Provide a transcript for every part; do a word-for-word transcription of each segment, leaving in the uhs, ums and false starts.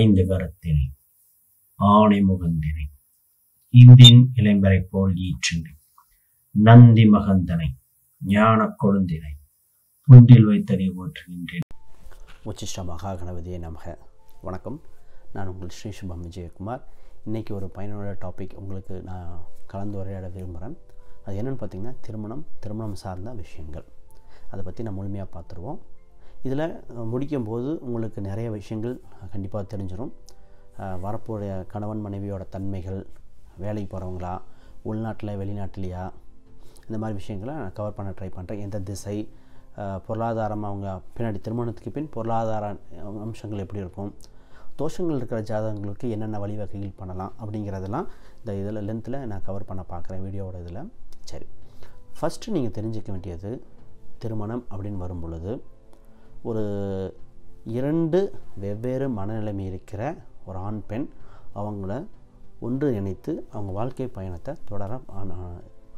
ஐந்து கரத்தினை ஆணை முகந்தினை இந்தின் இளம்பரை போல் ஈற்றினை நந்தி மகந்தனை ஞான கொழுந்தினை புண்டில் வைத்தனை போற்றுகின்றேன். உச்சிஷ்ட மகா கணபதியை நமக. வணக்கம். நான் உங்கள் ஸ்ரீ சுபம் விஜயகுமார். இன்றைக்கி ஒரு பயனுள்ள டாபிக் உங்களுக்கு நான் கலந்து உரையாட விரும்புகிறேன். அது என்னென்னு பார்த்திங்கன்னா திருமணம், திருமணம் சார்ந்த விஷயங்கள், அதை பற்றி நான் முழுமையாக பார்த்துருவோம். இதில் முடிக்கும்போது உங்களுக்கு நிறைய விஷயங்கள் கண்டிப்பாக தெரிஞ்சிடும். வரப்போகிற கணவன் மனைவியோட தன்மைகள், வேலைக்கு போகிறவங்களா, உள்நாட்டில் வெளிநாட்டிலையா, இந்த மாதிரி விஷயங்களை நான் கவர் பண்ண ட்ரை பண்ணுறேன். எந்த திசை, பொருளாதாரம், அவங்க பின்னாடி திருமணத்துக்கு பின் பொருளாதார அம்சங்கள் எப்படி இருக்கும், தோஷங்கள் இருக்கிற ஜாதகங்களுக்கு என்னென்ன வழிவகைகள் பண்ணலாம் அப்படிங்கிறதெல்லாம் இந்த இதில் லென்த்தில் நான் கவர் பண்ண பார்க்குறேன் வீடியோவோட இதில். சரி, ஃபஸ்ட்டு நீங்கள் தெரிஞ்சிக்க வேண்டியது, திருமணம் அப்படின்னு வரும் பொழுது ஒரு இரண்டு வெவ்வேறு மனநிலைமை இருக்கிற ஒரு ஆண் பெண் அவங்கள ஒன்று இணைத்து அவங்க வாழ்க்கை பயணத்தை தொடர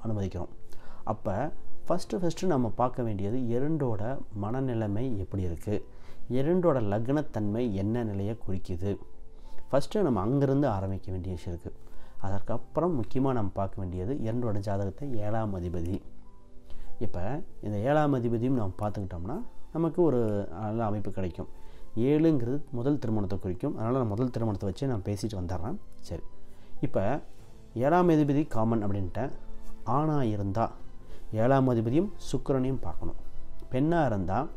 அனுமதிக்கிறோம். அப்போ ஃபஸ்ட்டு ஃபஸ்ட்டு நம்ம பார்க்க வேண்டியது இரண்டோட மனநிலைமை எப்படி இருக்குது, இரண்டோட லக்னத்தன்மை என்ன நிலையை குறிக்குது. ஃபஸ்ட்டு நம்ம அங்கேருந்து ஆரம்பிக்க வேண்டிய விஷயம் இருக்குது. அதற்கப்புறம் முக்கியமாக நம்ம பார்க்க வேண்டியது இரண்டோட ஜாதகத்தை ஏழாம் அதிபதி. இப்போ இந்த ஏழாம் அதிபதியும் நம்ம பார்த்துக்கிட்டோம்னா நமக்கு ஒரு நல்ல அமைப்பு கிடைக்கும். ஏழுங்கிறது முதல் திருமணத்தை குறிக்கும். அதனால் நான் முதல் திருமணத்தை வச்சு நான் பேசிட்டு வந்துடுறேன். சரி, இப்போ ஏழாம் அதிபதி காமன் அப்படின்ட்டேன். ஆணாக இருந்தால் ஏழாம் அதிபதியும் சுக்கிரனையும் பார்க்கணும், பெண்ணாக இருந்தால்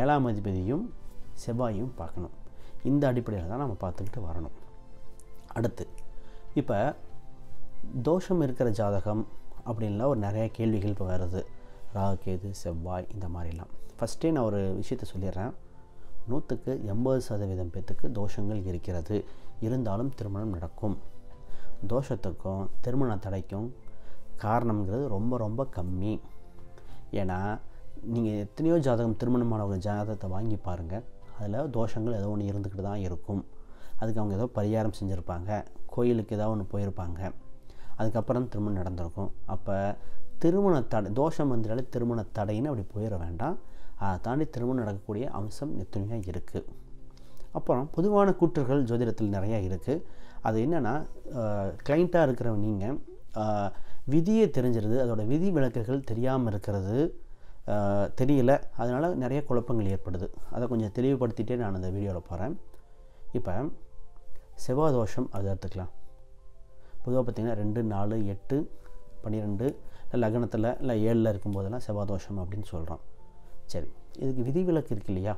ஏழாம் அதிபதியும் செவ்வாயும் பார்க்கணும். இந்த அடிப்படையில் தான் நம்ம பார்த்துக்கிட்டு வரணும். அடுத்து இப்போ தோஷம் இருக்கிற ஜாதகம் அப்படின்லாம் ஒரு நிறைய கேள்விகள் இப்போ வருது. ராகுகேது, செவ்வாய், இந்த மாதிரிலாம். ஃபஸ்ட்டே நான் ஒரு விஷயத்தை சொல்லிடுறேன். நூற்றுக்கு எண்பது சதவீதம் பேர்த்துக்கு தோஷங்கள் இருக்கிறது, இருந்தாலும் திருமணம் நடக்கும். தோஷத்துக்கும் திருமண தடைக்கும் காரணங்கிறது ரொம்ப ரொம்ப கம்மி. ஏன்னா நீங்கள் எத்தனையோ ஜாதகம், திருமணமான ஒரு ஜாதகத்தை வாங்கி பாருங்கள், அதில் தோஷங்கள் ஏதோ ஒன்று இருந்துக்கிட்டு தான் இருக்கும். அதுக்கு அவங்க ஏதோ பரிகாரம் செஞ்சுருப்பாங்க, கோயிலுக்கு ஏதோ ஒன்று போயிருப்பாங்க, அதுக்கப்புறம் திருமணம் நடந்திருக்கும். அப்போ திருமண தடை, தோஷம் வந்தாலே திருமண தடைன்னு அப்படி போயிட வேண்டாம். அதை தாண்டி திருமணம் நடக்கக்கூடிய அம்சம் எத்தனையா இருக்குது. அப்புறம் பொதுவான கூற்றுகள் ஜோதிடத்தில் நிறையா இருக்குது. அது என்னென்னா, கிளைண்ட்டாக இருக்கிற நீங்கள் விதியை தெரிஞ்சிருது, அதோட விதி விளக்குகள் தெரியாமல் இருக்கிறது, தெரியல, அதனால் நிறைய குழப்பங்கள் ஏற்படுது. அதை கொஞ்சம் தெளிவுபடுத்திகிட்டே நான் அந்த வீடியோவில் போகிறேன். இப்போ செவ்வாய் தோஷம் அதை எடுத்துக்கலாம். பொதுவாக பார்த்திங்கன்னா ரெண்டு, நாலு, எட்டு, பன்னிரெண்டு லக்னத்தில் இல்லை ஏழில் இருக்கும்போதெல்லாம் செவ்வாய் தோஷம் அப்படின்னு சொல்கிறோம். சரி, இதுக்கு விதிவிலக்கு இருக்கு இல்லையா?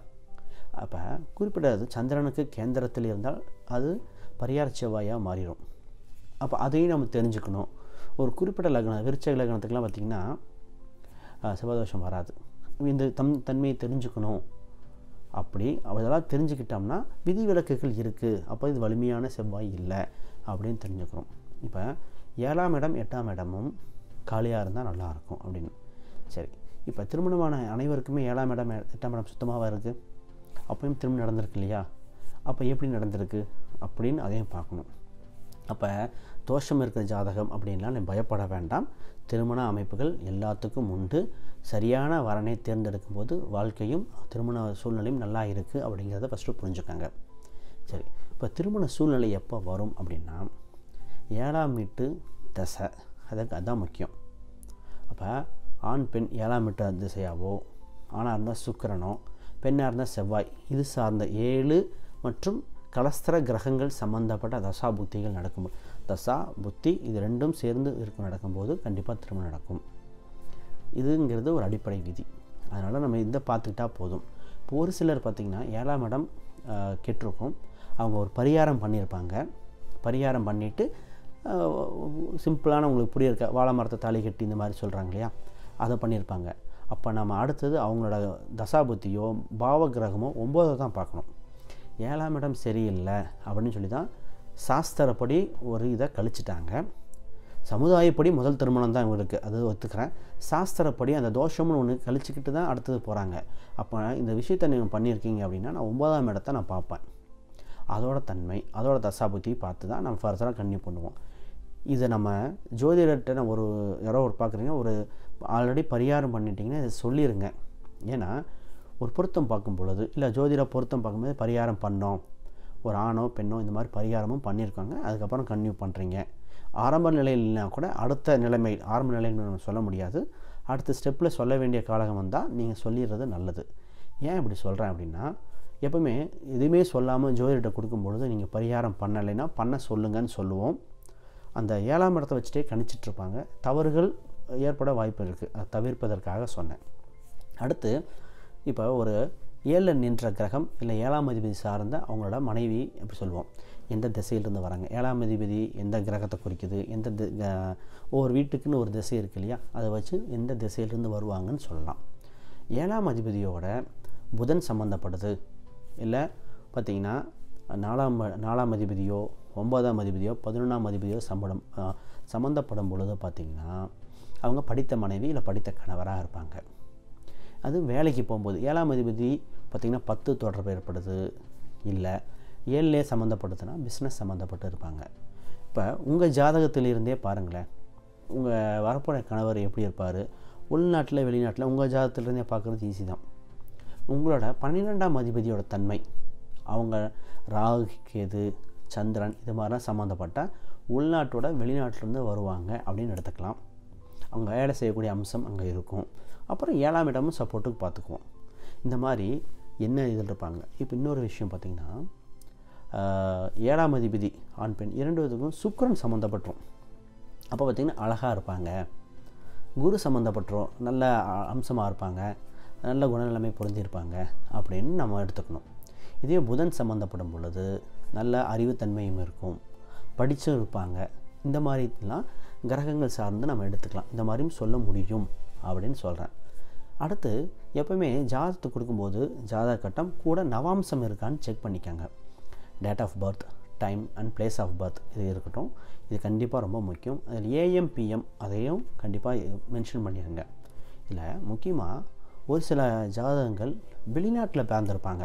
அப்போ குறிப்பிட்டது சந்திரனுக்கு கேந்திரத்தில் இருந்தால் அது பரியார செவ்வாயாக மாறிடும். அப்போ அதையும் நம்ம தெரிஞ்சுக்கணும். ஒரு குறிப்பிட்ட லக்னம், விருச்சக லக்னத்துக்கெலாம் பார்த்திங்கன்னா செவ்வாய் தோஷம் வராது. இந்த தம் தன்மையை தெரிஞ்சுக்கணும். அப்படி அதெல்லாம் தெரிஞ்சுக்கிட்டோம்னா விதிவிலக்குகள் இருக்குது, அப்போ இது வலிமையான செவ்வாய் இல்லை அப்படின்னு தெரிஞ்சுக்கிறோம். இப்போ ஏழாம் இடம் எட்டாம் இடமும் காலியாக இருந்தால் நல்லாயிருக்கும் அப்படின்னு. சரி, இப்போ திருமணமான அனைவருக்குமே ஏழாம் இடம் எட்டாம் இடம் சுத்தமாக இருக்குது. அப்போயும் திருமணம் நடந்திருக்கு இல்லையா? அப்போ எப்படி நடந்திருக்கு அப்படின்னு அதையும் பார்க்கணும். அப்போ தோஷம் இருக்கிற ஜாதகம் அப்படின்லாம் நம்ம பயப்பட வேண்டாம். திருமண அமைப்புகள் எல்லாத்துக்கும் உண்டு. சரியான வரனை தேர்ந்தெடுக்கும் போது வாழ்க்கையும் திருமண சூழ்நிலையும் நல்லா இருக்குது அப்படிங்கிறத ஃபஸ்ட்டு புரிஞ்சுக்காங்க. சரி, இப்போ திருமண சூழ்நிலை எப்போ வரும் அப்படின்னா, ஏழாம் வீட்டு தசை, அதுக்கு அதுதான் முக்கியம். அப்போ ஆண் பெண் ஏழாம் வீட்டு திசையாவோ, ஆணாக இருந்தால் சுக்கிரனோ, பெண்ணாக இருந்தால் செவ்வாய், இது சார்ந்த ஏழு மற்றும் கலஸ்திர கிரகங்கள் சம்பந்தப்பட்ட தசா புத்திகள் நடக்கும்போது, தசா புத்தி இது ரெண்டும் சேர்ந்து இருக்கும் நடக்கும்போது கண்டிப்பாக திருமணம் நடக்கும். இதுங்கிறது ஒரு அடிப்படை விதி. அதனால் நம்ம இதை பார்த்துக்கிட்டா போதும். இப்போ ஒரு சிலர் பார்த்திங்கன்னா ஏழாம் இடம் கெட்டிருக்கும், அவங்க ஒரு பரிகாரம் பண்ணியிருப்பாங்க. பரிகாரம் பண்ணிவிட்டு சிம்பிளான உங்களுக்கு புரிய இருக்க வாழை மரத்தை தாலி கட்டி இந்த மாதிரி சொல்கிறாங்க இல்லையா, அதை பண்ணியிருப்பாங்க. அப்போ நம்ம அடுத்தது அவங்களோட தசாபுத்தியோ பாவ கிரகமோ ஒம்போதை தான் பார்க்கணும். ஏழாம் இடம் சரியில்லை அப்படின்னு சொல்லி தான் சாஸ்திரப்படி ஒரு இதை கழிச்சிட்டாங்க. சமுதாயப்படி முதல் திருமணம் தான் இவங்களுக்கு, அது ஒத்துக்கிறேன். சாஸ்திரப்படி அந்த தோஷம்னு ஒன்று கழிச்சிக்கிட்டு தான் அடுத்தது போகிறாங்க. அப்போ இந்த விஷயத்தை நீங்கள் பண்ணியிருக்கீங்க அப்படின்னா நான் ஒம்போதாம் இடத்த நான் பார்ப்பேன். அதோட தன்மை, அதோட தசாபுத்தி பார்த்து தான் நம்ம ஃபர்தராக கன்னியூ பண்ணுவோம். இதை நம்ம ஜோதிடர்கிட்ட நம்ம ஒரு யாரோ ஒரு பார்க்குறீங்க, ஒரு ஆல்ரெடி பரிகாரம் பண்ணிட்டீங்கன்னா இதை சொல்லிடுங்க. ஏன்னா ஒரு பொருத்தம் பார்க்கும் பொழுது இல்லை ஜோதிட பொருத்தம் பார்க்கும்போது பரிகாரம் பண்ணோம், ஒரு ஆணோ பெண்ணோ இந்த மாதிரி பரிகாரமும் பண்ணியிருக்காங்க, அதுக்கப்புறம் கன்டினியூ பண்ணுறீங்க. ஆரம்ப நிலையில்னா கூட அடுத்த நிலைமை ஆரம்ப நிலையில் நம்ம சொல்ல முடியாது, அடுத்த ஸ்டெப்பில் சொல்ல வேண்டிய காலகம் வந்தால் நீங்கள் சொல்லிடுறது நல்லது. ஏன் இப்படி சொல்கிறேன் அப்படின்னா, எப்பவுமே எதுவுமே சொல்லாமல் ஜோதிடத்தை கொடுக்கும்பொழுது நீங்கள் பரிகாரம் பண்ணலைன்னா பண்ண சொல்லுங்கன்னு சொல்லுவோம். அந்த ஏழாம் இடத்தை வச்சுட்டே கணிச்சிட்ருப்பாங்க, தவறுகள் ஏற்பட வாய்ப்பு இருக்குது. அதை தவிர்ப்பதற்காக சொன்னேன். அடுத்து இப்போ ஒரு ஏழில் நின்ற கிரகம் இல்லை ஏழாம் அதிபதி சார்ந்த அவங்களோட மனைவி அப்படி சொல்லுவோம், எந்த திசையிலிருந்து வராங்க, ஏழாம் அதிபதி எந்த கிரகத்தை குறிக்குது, எந்த ஒவ்வொரு வீட்டுக்குன்னு ஒரு திசை இருக்குது இல்லையா, அதை வச்சு எந்த திசையிலிருந்து வருவாங்கன்னு சொல்லலாம். ஏழாம் அதிபதியோட புதன் சம்மந்தப்படுது இல்லை பார்த்திங்கன்னா நாலாம் நாலாம் அதிபதியோ ஒன்பதாம் அதிபதியோ பதினொன்றாம் அதிபதியோ சம்படம் சம்மந்தப்படும் பொழுது பார்த்திங்கன்னா அவங்க படித்த மனைவி இல்லை படித்த கணவராக இருப்பாங்க. அது வேலைக்கு போகும்போது ஏழாம் அதிபதி பார்த்திங்கன்னா பத்து தொடர்பு ஏற்படுது இல்லை ஏழுலே சம்மந்தப்படுதுன்னா பிஸ்னஸ் சம்மந்தப்பட்டு இருப்பாங்க. இப்போ உங்கள் ஜாதகத்திலிருந்தே பாருங்களேன், உங்கள் வரப்போன கணவர் எப்படி இருப்பார், உள்நாட்டில் வெளிநாட்டில் உங்கள் ஜாதகத்திலிருந்தே பார்க்குறது ஈஸி தான். உங்களோட பன்னிரெண்டாம் அதிபதியோட தன்மை அவங்க ராகு கேது சந்திரன் இது மாதிரிலாம் சம்மந்தப்பட்டால் உள்நாட்டோட வெளிநாட்டிலேருந்து வருவாங்க அப்படின்னு எடுத்துக்கலாம். அவங்க வேலை செய்யக்கூடிய அம்சம் அங்கே இருக்கும். அப்புறம் ஏழாம் இடமும் சப்போர்ட்டுக்கு பார்த்துக்குவோம். இந்த மாதிரி என்ன இதில் இருப்பாங்க. இப்போ இன்னொரு விஷயம் பார்த்திங்கன்னா, ஏழாம் அதிபதி ஆண் பெண் இரண்டு விதத்துக்கும் சுக்கிரன் சம்மந்தப்பட்டோம். அப்போ பார்த்திங்கன்னா அழகாக இருப்பாங்க. குரு சம்மந்தப்பட்டோம், நல்ல அம்சமாக இருப்பாங்க, நல்ல குணநிலைமை பொருந்திருப்பாங்க அப்படின்னு நம்ம எடுத்துக்கணும். இதே புதன் சம்மந்தப்படும் பொழுது நல்ல அறிவுத்தன்மையும் இருக்கும், படித்தும் இருப்பாங்க. இந்த மாதிரிலாம் கிரகங்கள் சார்ந்து நம்ம எடுத்துக்கலாம், இந்த மாதிரியும் சொல்ல முடியும் அப்படின்னு சொல்கிறேன். அடுத்து எப்போவுமே ஜாதகத்தை கொடுக்கும்போது ஜாதக கட்டம் கூட நவாம்சம் இருக்கான்னு செக் பண்ணிக்கோங்க. Date of birth, time and place of birth இது இருக்கட்டும், இது கண்டிப்பாக ரொம்ப முக்கியம். அதில் ஏஎம் பிஎம் அதையும் கண்டிப்பாக மென்ஷன் பண்ணிடுங்க. இல்லை முக்கியமாக ஒரு சில ஜாதகங்கள் வெளிநாட்டில் பிறந்திருப்பாங்க,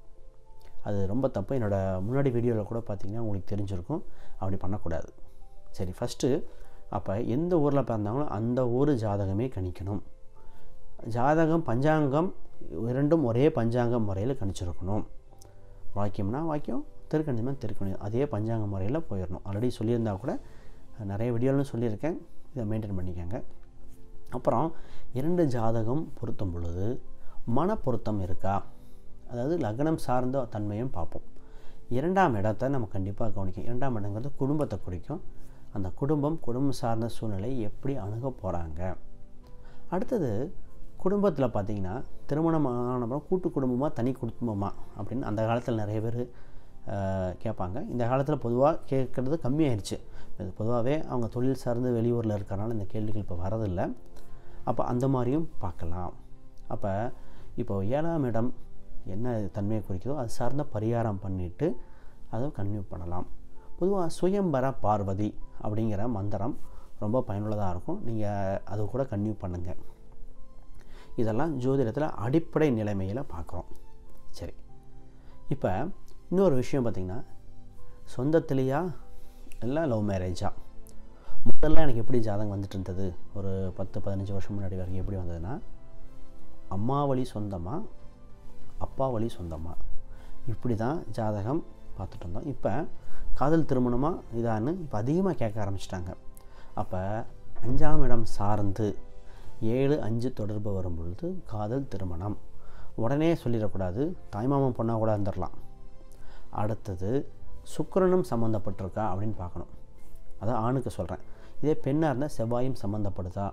அது ரொம்ப தப்பு. என்னோடய முன்னாடி வீடியோவில் கூட பார்த்திங்கன்னா உங்களுக்கு தெரிஞ்சிருக்கும், அப்படி பண்ணக்கூடாது. சரி, ஃபஸ்ட்டு அப்போ எந்த ஊரில் பிறந்தாங்களோ அந்த ஊர் ஜாதகமே கணிக்கணும். ஜாதகம் பஞ்சாங்கம் இரண்டும் ஒரே பஞ்சாங்கம் முறையில் கணிச்சிருக்கணும். வாக்கியம்னா வாக்கியம், திருக்கணிதம்னா திருக்கணிதம், அதே பஞ்சாங்க முறையில் போயிடணும். ஆல்ரெடி சொல்லியிருந்தா கூட நிறைய வீடியோவிலும் சொல்லியிருக்கேன், இதை மெயின்டைன் பண்ணிக்கோங்க. அப்புறம் இரண்டு ஜாதகம் பொருத்தும் பொழுது மன பொருத்தம் இருக்கா, அதாவது லக்னம் சார்ந்த தன்மையும் பார்ப்போம். இரண்டாம் இடத்தை நம்ம கண்டிப்பாக கவனிக்கும். இரண்டாம் இடங்கிறது குடும்பத்தை குறிக்கும். அந்த குடும்பம் குடும்பம் சார்ந்த சூழ்நிலை எப்படி அணுக போகிறாங்க. அடுத்தது குடும்பத்தில் பார்த்திங்கன்னா திருமணமானப்புறம் கூட்டு குடும்பமாக தனி குடும்பமாக அப்படின்னு அந்த காலத்தில் நிறைய பேர் கேட்பாங்க. இந்த காலத்தில் பொதுவாக கேட்குறது கம்மியாயிடுச்சு. இது பொதுவாகவே அவங்க தொழில் சார்ந்து வெளியூரில் இருக்கிறனால இந்த கேள்விகள் இப்போ வரதில்லை. அப்போ அந்த மாதிரியும் பார்க்கலாம். அப்போ இப்போ ஏழாம் இடம் என்ன தன்மையை குறிக்குதோ அது சார்ந்த பரிகாரம் பண்ணிவிட்டு அதை கன்டினியூ பண்ணலாம். பொதுவாக சுயம்பர பார்வதி அப்படிங்கிற மந்திரம் ரொம்ப பயனுள்ளதாக இருக்கும், நீங்கள் அது கூட கன்டினியூ பண்ணுங்கள். இதெல்லாம் ஜோதிடத்தில் அடிப்படை நிலைமையில் பார்க்குறோம். சரி, இப்போ இன்னொரு விஷயம் பார்த்திங்கன்னா, சொந்தத்திலையா இல்லை லவ் மேரேஜாக. முதல்ல எனக்கு எப்படி ஜாதகம் வந்துட்டு இருந்தது, ஒரு பத்து பதினஞ்சு வருஷம் முன்னாடி வரைக்கும் எப்படி வந்ததுன்னா, அம்மா வழி சொந்தமாக அப்பா வழி சொந்தமாக இப்படி தான் ஜாதகம் பார்த்துட்டு இருந்தோம். இப்போ காதல் திருமணமாக இதான்னு இப்போ அதிகமாக கேட்க ஆரம்பிச்சிட்டாங்க. அப்போ அஞ்சாம் இடம் சார்ந்து ஏழு அஞ்சு தொடர்பு வரும் பொழுது காதல் திருமணம் உடனே சொல்லிடக்கூடாது, தாய்மாமன் பொண்ணாக கூட இருந்துடலாம். அடுத்தது சுக்கிரனும் சம்மந்தப்பட்டிருக்கா அப்படின்னு பார்க்கணும், அதை ஆணுக்கு சொல்கிறேன். இதே பெண்ணாக இருந்தால் செவ்வாயும் சம்மந்தப்படுதா,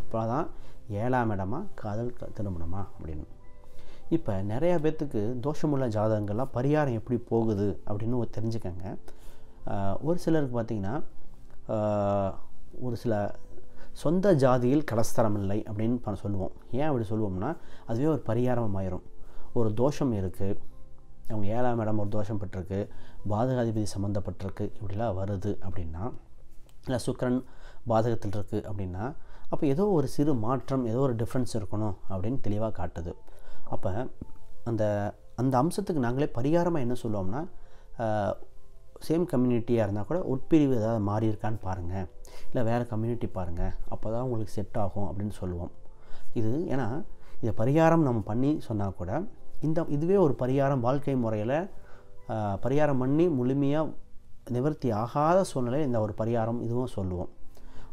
அப்போ தான் ஏழாம் இடமா காதல் திருமணமா அப்படின்னு. இப்போ நிறையா பேர்த்துக்கு தோஷமுள்ள ஜாதகங்கள்லாம் பரிகாரம் எப்படி போகுது அப்படின்னு தெரிஞ்சுக்கங்க. ஒரு சிலருக்கு பார்த்திங்கன்னா ஒரு சில சொந்த ஜாதியில் கலஸ்தரம் இல்லை அப்படின்னு சொல்லுவோம். ஏன் அப்படி சொல்லுவோம்னா அதுவே ஒரு பரிகாரமாயிரும். ஒரு தோஷம் இருக்குது, அவங்க ஏழாம் இடம் ஒரு தோஷம் பெற்றிருக்கு, பாதகாதிபதி சம்மந்தப்பட்டிருக்கு இப்படிலாம் வருது அப்படின்னா, இல்லை சுக்கிரன் பாதகத்தில் இருக்குது அப்படின்னா, அப்போ ஏதோ ஒரு சிறு மாற்றம் ஏதோ ஒரு டிஃப்ரென்ஸ் இருக்கணும் அப்படின்னு தெளிவாக காட்டுது. அப்போ அந்த அந்த அம்சத்துக்கு நாங்களே பரிகாரமாக என்ன சொல்லுவோம்னா, சேம் கம்யூனிட்டியாக இருந்தால் கூட உட்பிரிவு ஏதாவது மாறி இருக்கான்னு பாருங்கள், இல்லை வேறு கம்யூனிட்டி பாருங்கள், அப்போ தான் உங்களுக்கு செட் ஆகும் அப்படின்னு சொல்லுவோம். இது ஏன்னா இதை பரிகாரம் நம்ம பண்ணி சொன்னால் கூட இந்த இதுவே ஒரு பரிகாரம் வாழ்க்கை முறையில் பரிகாரம் பண்ணி முழுமையாக நிவர்த்தி ஆகாத சூழ்நிலையில் இந்த ஒரு பரிகாரம் இதுவும் சொல்லுவோம்.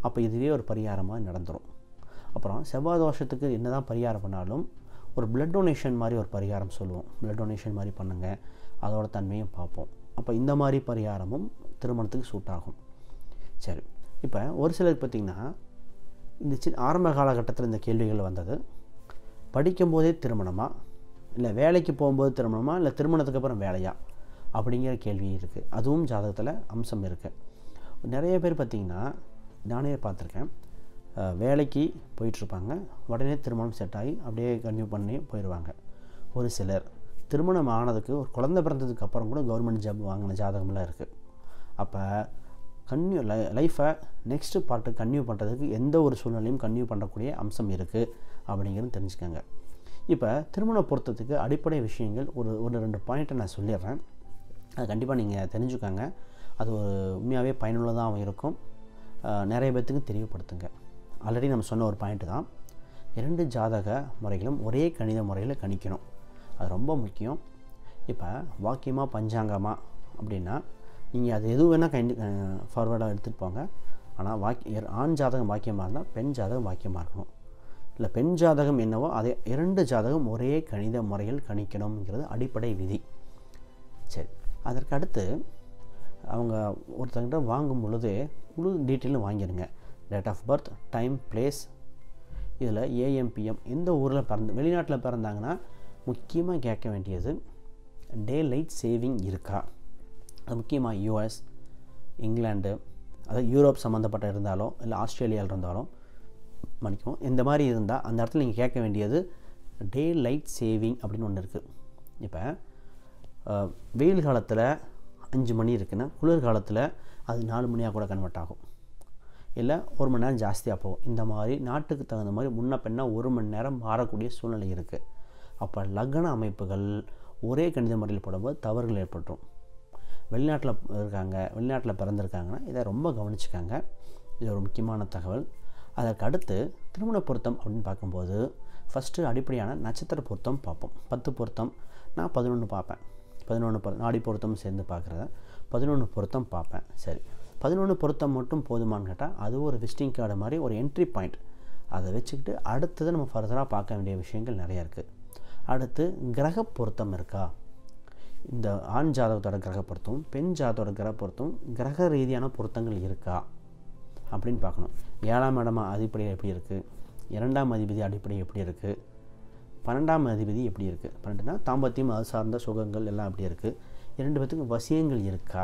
அப்போ இதுவே ஒரு பரிகாரமாக நடந்துடும். அப்புறம் செவ்வாய் தோஷத்துக்கு என்ன தான் பரிகாரம் பண்ணாலும் ஒரு பிளட் டொனேஷன் மாதிரி ஒரு பரிகாரம் சொல்லுவோம். பிளட் டொனேஷன் மாதிரி பண்ணுங்கள், அதோட தன்மையும் பார்ப்போம். அப்போ இந்த மாதிரி பரிகாரமும் திருமணத்துக்கு சூட் ஆகும். சரி, இப்போ ஒரு சிலருக்கு பார்த்திங்கன்னா இந்த சி ஆரம்ப காலகட்டத்தில் இந்த கேள்விகள் வந்தது. படிக்கும்போதே திருமணமாக, இல்லை வேலைக்கு போகும்போது திருமணமாக, இல்லை திருமணத்துக்கு அப்புறம் வேலையா அப்படிங்கிற கேள்வி இருக்குது. அதுவும் ஜாதகத்தில் அம்சம் இருக்குது. நிறைய பேர் பார்த்திங்கன்னா நானே பார்த்துருக்கேன், வேலைக்கு போயிட்டுருப்பாங்க, உடனே திருமணம் செட் ஆகி அப்படியே கன்டினியூ பண்ணி போயிடுவாங்க. ஒரு சிலர் திருமணம் ஆனதுக்கு ஒரு குழந்தை பிறந்ததுக்கு அப்புறம் கூட கவர்மெண்ட் ஜாப் வாங்கின ஜாதகம்லாம் இருக்குது. அப்போ கன்டினியூ லை லைஃப்பை நெக்ஸ்ட்டு பார்ட்டு கன்டினியூ பண்ணுறதுக்கு எந்த ஒரு சூழ்நிலையும் கன்டினியூ பண்ணக்கூடிய அம்சம் இருக்குது அப்படிங்கிறது தெரிஞ்சுக்கோங்க. இப்போ திருமண பொருத்தத்துக்கு அடிப்படை விஷயங்கள் ஒரு ஒரு ரெண்டு பாயிண்ட்டை நான் சொல்லிடுறேன். அது கண்டிப்பாக நீங்கள் தெரிஞ்சுக்கோங்க. அது ஒரு உண்மையாகவே பயனுள்ளதாக இருக்கும். நிறைய பேர்த்துக்கு தெரியப்படுத்துங்க. ஆல்ரெடி நம்ம சொன்ன ஒரு பாயிண்ட்டு தான், இரண்டு ஜாதக முறைகளும் ஒரே கணித முறையில் கணிக்கணும். அது ரொம்ப முக்கியம். இப்போ வாக்கியமாக பஞ்சாங்கமாக அப்படின்னா நீங்கள் அது எது வேணால் கண்டி ஃபார்வேர்டாக எடுத்துகிட்டு போங்க. ஆனால் வாக்கிய ஆண் ஜாதகம் வாக்கியமாக இருந்தால் பெண் ஜாதகம் வாக்கியமாக இருக்கணும், இல்லை பெண் ஜாதகம் என்னவோ அதே இரண்டு ஜாதகம் ஒரே கணித முறையில் கணிக்கணுங்கிறது அடிப்படை விதி. சரி, அதற்கு அடுத்து அவங்க ஒருத்தங்கிட்ட வாங்கும் பொழுது முழு டீட்டெயிலும் வாங்கிடுங்க. Date of birth, time, place, இதில் ஏஎம்பிஎம் எந்த ஊரில் பிறந்த, வெளிநாட்டில் பிறந்தாங்கன்னா முக்கியமாக கேட்க வேண்டியது டே லைட் சேவிங் இருக்கா. அது முக்கியமாக யூஎஸ், இங்கிலாண்டு, அதாவது யூரோப் சம்மந்தப்பட்ட இருந்தாலோ, இல்லை ஆஸ்திரேலியாவில் இருந்தாலும் மணிக்கும் இந்த மாதிரி இருந்தால் அந்த இடத்துல நீங்கள் கேட்க வேண்டியது டே லைட் சேவிங் அப்படின்னு ஒன்று இருக்குது. இப்போ வெயில் காலத்தில் அஞ்சு மணி இருக்குன்னா குளிர் காலத்தில் அது நாலு மணியாக கூட கன்வெர்ட் ஆகும், இல்லை ஒரு மணி நேரம் ஜாஸ்தியாக போகும். இந்த மாதிரி நாட்டுக்கு தகுந்த மாதிரி முன்ன பின்னா ஒரு மணி நேரம் மாறக்கூடிய சூழ்நிலை இருக்குது. அப்போ லக்ன அமைப்புகள் ஒரே கணித முறையில் போடும்போது தவறுகள் ஏற்பட்டுரும். வெளிநாட்டில் இருக்காங்க, வெளிநாட்டில் பிறந்திருக்காங்கன்னா இதை ரொம்ப கவனிச்சுக்காங்க. இது ஒரு முக்கியமான தகவல். அதற்கு அடுத்து திருமண பொருத்தம் அப்படின்னு பார்க்கும்போது ஃபஸ்ட்டு அடிப்படையான நட்சத்திர பொருத்தம் பார்ப்போம். பத்து பொருத்தம் நான் பதினொன்று பார்ப்பேன், பதினொன்று பொரு நாடி பொருத்தம் சேர்ந்து பார்க்குறத பதினொன்று பொருத்தம் பார்ப்பேன். சரி, பதினொன்று பொருத்தம் மட்டும் போதுமானு கேட்டால் அது ஒரு விசிட்டிங் கார்டு மாதிரி ஒரு என்ட்ரி பாயிண்ட். அதை வச்சுக்கிட்டு அடுத்தது நம்ம ஃபர்தராக பார்க்க வேண்டிய விஷயங்கள் நிறையா இருக்குது. அடுத்து கிரக பொருத்தம் இருக்கா. இந்த ஆண் ஜாதகத்தோட கிரக பொருத்தம், பெண் ஜாதகத்தோட கிரக பொருத்தம், கிரக ரீதியான பொருத்தங்கள் இருக்கா அப்படின்னு பார்க்கணும். ஏழாம் இடமா அடிப்படை எப்படி இருக்குது, இரண்டாம் அதிபதி அடிப்படை எப்படி இருக்குது, பன்னெண்டாம் அதிபதி எப்படி இருக்குது, பன்னெண்டுனா தாம்பத்தியம் அது சார்ந்த சுகங்கள் எல்லாம் எப்படி இருக்குது, இரண்டு பேர்த்துக்கு வசியங்கள் இருக்கா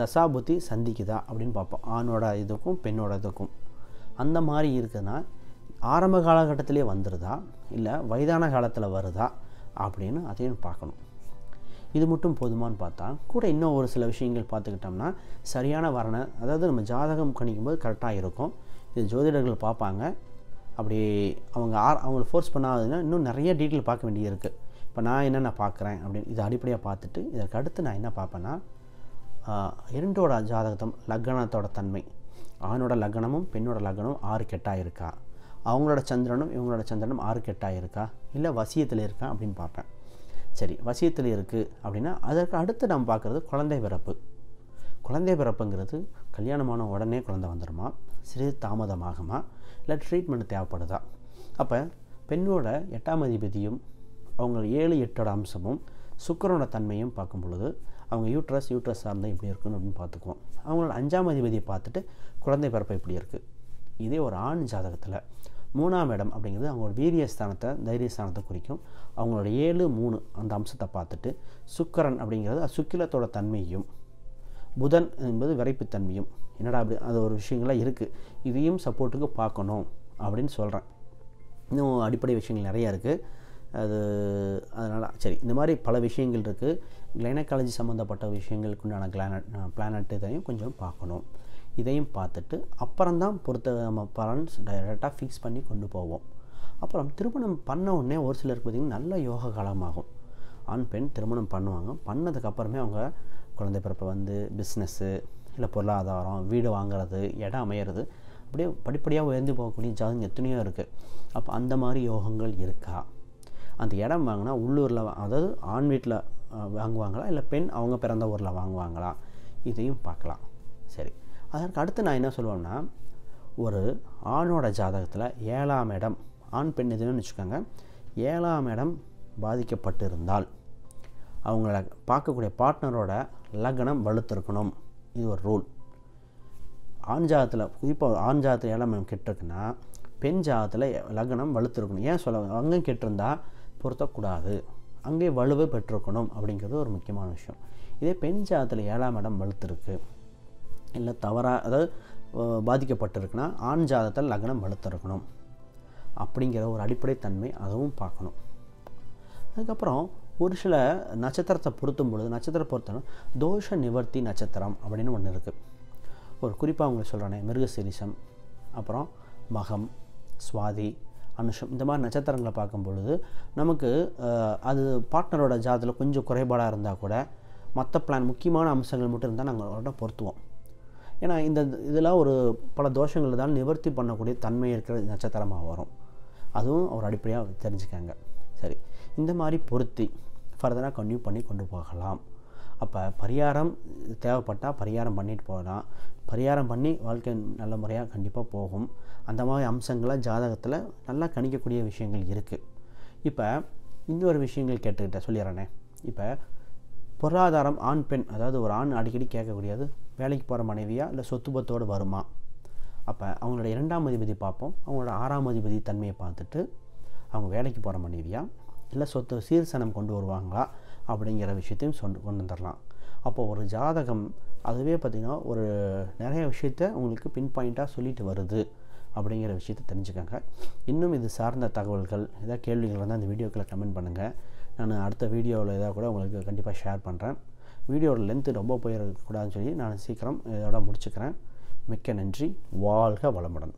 தசாபுத்தி சந்திக்குதா அப்படின்னு பார்ப்போம். ஆணோட இதுக்கும் பெண்ணோட இதுக்கும் அந்த மாதிரி இருக்குதுன்னா ஆரம்ப காலகட்டத்திலே வந்துடுதா இல்லை வயதான காலத்தில் வருதா அப்படின்னு அதையும் பார்க்கணும். இது மட்டும் போதுமானு பார்த்தா கூட இன்னும் ஒரு சில விஷயங்கள் பார்த்துக்கிட்டோம்னா சரியான வரணை, அதாவது நம்ம ஜாதகம் கணிக்கும் போது கரெக்டாக இருக்கும். இது ஜோதிடர்கள் பார்ப்பாங்க. அப்படி அவங்க ஆர் அவங்கள ஃபோர்ஸ் பண்ணாதுன்னா இன்னும் நிறைய டீட்டெயில் பார்க்க வேண்டியது இருக்குது. இப்போ நான் என்னென்ன பார்க்குறேன் அப்படின்னு இதை அடிப்படையாக பார்த்துட்டு இதற்கு அடுத்து நான் என்ன பார்ப்பேன்னா இரண்டோட ஜாதகத்தம் லக்னத்தோட தன்மை, ஆணோட லக்னமும் பெண்ணோட லக்னமும் ஆறு கெட்டாக இருக்கா, அவங்களோட சந்திரனும் இவங்களோட சந்திரனும் ஆறு கெட்டாக இருக்கா, இல்லை வசியத்தில் இருக்கா அப்படின்னு பார்ப்பேன். சரி, வசியத்தில் இருக்குது அப்படின்னா அதற்கு அடுத்து நம்ம பார்க்குறது குழந்தை பிறப்பு. குழந்தை பிறப்புங்கிறது கல்யாணமான உடனே குழந்தை வந்துடுமா, சிறிது தாமதமாகுமா, இல்லை ட்ரீட்மெண்ட் தேவைப்படுதா. அப்போ பெண்ணோட எட்டாம் அதிபதியும் அவங்க ஏழு எட்டோட அம்சமும் சுக்கிரனோட தன்மையும் பார்க்கும் பொழுது அவங்க யூட்ரஸ் யூட்ரஸ் சார்ந்த இப்படி இருக்குன்னு அப்படின்னு பார்த்துக்குவோம். அவங்களோட அஞ்சாம் அதிபதியை பார்த்துட்டு குழந்தை பிறப்பை இப்படி இருக்குது. இதே ஒரு ஆண் ஜாதகத்தில் மூணாம் இடம் அப்படிங்கிறது அவங்களோட வீரியஸ்தானத்தை தைரியஸ்தானத்தை குறிக்கும். அவங்களோட ஏழு மூணு அந்த அம்சத்தை பார்த்துட்டு சுக்கரன் அப்படிங்கிறது சுக்கிலத்தோட தன்மையும் புதன் என்பது விரைப்புத்தன்மையும் என்னடா அப்படி அது ஒரு விஷயங்களாக இருக்குது, இதையும் சப்போர்ட்டுக்கு பார்க்கணும் அப்படின்னு சொல்கிறேன். இன்னும் அடிப்படை விஷயங்கள் நிறையா இருக்குது. அது அதனால் சரி இந்த மாதிரி பல விஷயங்கள் இருக்குது. கிளைனக்காலஜி சம்மந்தப்பட்ட விஷயங்களுக்கு உண்டான கிளானட் பிளானட் இதையும் கொஞ்சம் பார்க்கணும். இதையும் பார்த்துட்டு அப்புறம்தான் பொறுத்த நம்ம பலன்ஸ் டைரெக்டாக ஃபிக்ஸ் பண்ணி கொண்டு போவோம். அப்புறம் திருமணம் பண்ண உடனே ஒரு சிலருக்கு பார்த்திங்கன்னா நல்ல யோக காலமாகும். ஆண் பெண் திருமணம் பண்ணுவாங்க. பண்ணதுக்கப்புறமே அவங்க குழந்தை பிறப்பு வந்து பிஸ்னஸ்ஸு இல்லை பொருளாதாரம், வீடு வாங்கிறது, இடம் அமையிறது, அப்படியே படிப்படியாக உயர்ந்து போகக்கூடிய ஜாதகம் எத்தனையோ இருக்குது. அப்போ அந்த மாதிரி யோகங்கள் இருக்கா? அந்த இடம் வாங்கினா உள்ளூரில், அதாவது ஆண் வீட்டில் வாங்குவாங்களா இல்லை பெண் அவங்க பிறந்த ஊரில் வாங்குவாங்களா, இதையும் பார்க்கலாம். சரி, அதற்கு அடுத்து நான் என்ன சொல்லுவேன்னா, ஒரு ஆணோட ஜாதகத்தில் ஏழாம் இடம் ஆண் பெண் இதுன்னு வச்சுக்கோங்க, ஏழாம் இடம் பாதிக்கப்பட்டு இருந்தால் அவங்கள பார்க்கக்கூடிய பார்ட்னரோட லக்னம் வலுத்திருக்கணும். இது ஒரு ரூல். ஆண் ஜாதகத்தில், குறிப்பாக ஆண் ஜாதகத்தில் ஏழாம் இடம் கெட்டிருக்குன்னா பெண் ஜாதகத்தில் லக்னம் வலுத்திருக்கணும். ஏன் சொல்ல, அங்கே கெட்டிருந்தால் பொருத்தக்கூடாது, அங்கே வலுவை பெற்றிருக்கணும் அப்படிங்கிறது ஒரு முக்கியமான விஷயம். இதே பெண் ஜாதகத்தில் ஏழாம் இடம் வலுத்திருக்கு இல்லை தவறாக அதாவது பாதிக்கப்பட்டிருக்குன்னா ஆண் ஜாதகத்தில் லக்னம் வலுத்திருக்கணும் அப்படிங்கிற ஒரு அடிப்படை தன்மை அதுவும் பார்க்கணும். அதுக்கப்புறம் ஒரு சில நட்சத்திரத்தை பொருத்தும் பொழுது, நட்சத்திரம் பொறுத்தனா தோஷ நிவர்த்தி நட்சத்திரம் அப்படின்னு ஒன்று இருக்குது. ஒரு குறிப்பாக உங்களுக்கு சொல்கிறேனே, மிருகசீரிஷம், அப்புறம் மகம், சுவாதி, அனுஷம், இந்த மாதிரி நட்சத்திரங்களை பார்க்கும் பொழுது நமக்கு அது பார்ட்னரோட ஜாதகத்தில் கொஞ்சம் குறைபாடாக இருந்தால் கூட மற்ற பிளான் முக்கியமான அம்சங்கள் மட்டும் இருந்தால் நாங்கள் அவர்கிட்ட பொருத்துவோம். ஏன்னா இந்த இதெல்லாம் ஒரு பல தோஷங்கள் தான் நிவர்த்தி பண்ணக்கூடிய தன்மை இருக்கிற நட்சத்திரமாக வரும். அதுவும் ஒரு அடிப்படையாக தெரிஞ்சுக்காங்க. சரி, இந்த மாதிரி பொருத்தி ஃபர்தராக கன்டினியூ பண்ணி கொண்டு போகலாம். அப்போ பரிகாரம் தேவைப்பட்டால் பரிகாரம் பண்ணிட்டு போகலாம். பரிகாரம் பண்ணி வாழ்க்கை நல்ல முறையாக கண்டிப்பாக போகும். அந்த மாதிரி அம்சங்களை ஜாதகத்தில் நல்லா கணிக்கக்கூடிய விஷயங்கள் இருக்குது. இப்போ இன்னொரு விஷயங்கள் கேட்டுக்கிட்ட சொல்லிடுறேனே, இப்போ பொருளாதாரம் ஆண் பெண், அதாவது ஒரு ஆண் அடிக்கடி கேட்கக்கூடியது வேலைக்கு போகிற மனைவியா இல்லை சொத்துபத்தோடு வருமா? அப்போ அவங்களோட இரண்டாம் அதிபதி பார்ப்போம். அவங்களோட ஆறாம் அதிபதி தன்மையை பார்த்துட்டு அவங்க வேலைக்கு போகிற மனைவியா இல்லை சொத்து சீர்சனம் கொண்டு வருவாங்களா அப்படிங்கிற விஷயத்தையும் சொல் கொண்டு வந்துடலாம். அப்போது ஒரு ஜாதகம் அதுவே பார்த்திங்கன்னா ஒரு நிறைய விஷயத்த உங்களுக்கு பின் பாயிண்ட்டாக சொல்லிட்டு வருது அப்படிங்கிற விஷயத்தை தெரிஞ்சுக்கோங்க. இன்னும் இது சார்ந்த தகவல்கள் ஏதாவது கேள்விகள் வந்து அந்த வீடியோக்களை கமெண்ட் பண்ணுங்கள். நான் அடுத்த வீடியோவில் ஏதாவது கூட உங்களுக்கு கண்டிப்பாக ஷேர் பண்ணுறேன். வீடியோட லென்த்து ரொம்ப போயிடக்கூடாதுன்னு சொல்லி நான் சீக்கிரம் இதோட முடிச்சுக்கிறேன். மிக்க நன்றி. வாழ்க வளமுடன்.